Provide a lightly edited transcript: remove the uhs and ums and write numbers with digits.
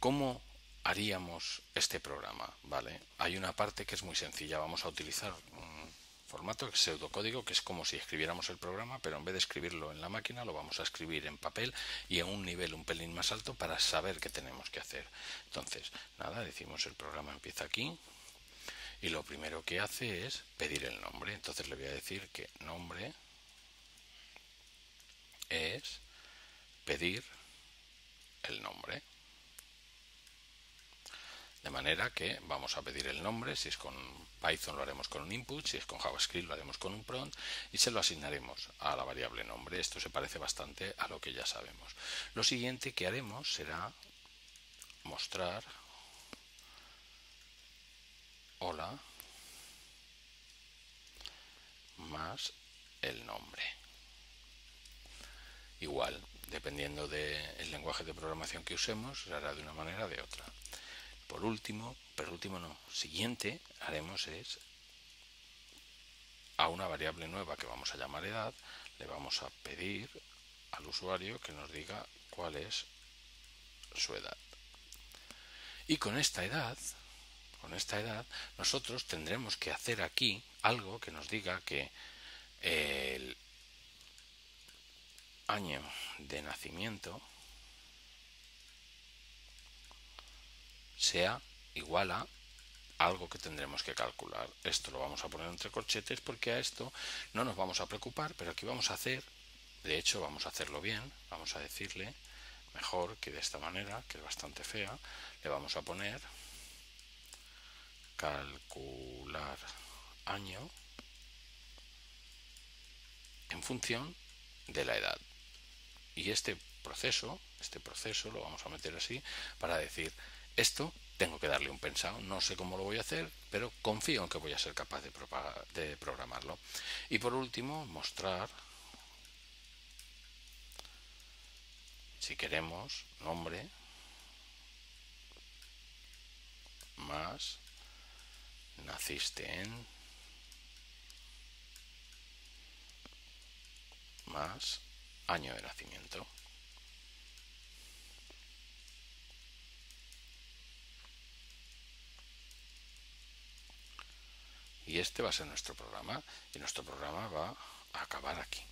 ¿Cómo haríamos este programa? Vale, hay una parte que es muy sencilla. Vamos a utilizar un formato, el pseudocódigo, que es como si escribiéramos el programa, pero en vez de escribirlo en la máquina lo vamos a escribir en papel y a un nivel un pelín más alto para saber qué tenemos que hacer. Entonces, nada, decimos el programa empieza aquí y lo primero que hace es pedir el nombre. Entonces le voy a decir que nombre es pedir el nombre. De manera que vamos a pedir el nombre, si es con Python lo haremos con un input, si es con JavaScript lo haremos con un prompt y se lo asignaremos a la variable nombre. Esto se parece bastante a lo que ya sabemos. Lo siguiente que haremos será mostrar hola más el nombre. Igual, dependiendo del lenguaje de programación que usemos, se hará de una manera o de otra. Por último, siguiente haremos es a una variable nueva que vamos a llamar edad, le vamos a pedir al usuario que nos diga cuál es su edad. Y con esta edad, nosotros tendremos que hacer aquí algo que nos diga que el año de nacimiento sea igual a algo que tendremos que calcular. Esto lo vamos a poner entre corchetes porque a esto no nos vamos a preocupar, pero aquí vamos a hacer, de hecho vamos a hacerlo bien, vamos a decirle mejor que de esta manera, que es bastante fea, le vamos a poner calcular año en función de la edad. Y este proceso lo vamos a meter así para decir: esto tengo que darle un pensado, no sé cómo lo voy a hacer, pero confío en que voy a ser capaz de programarlo. Y por último, mostrar, si queremos, nombre más naciste en más año de nacimiento. Y este va a ser nuestro programa, y nuestro programa va a acabar aquí.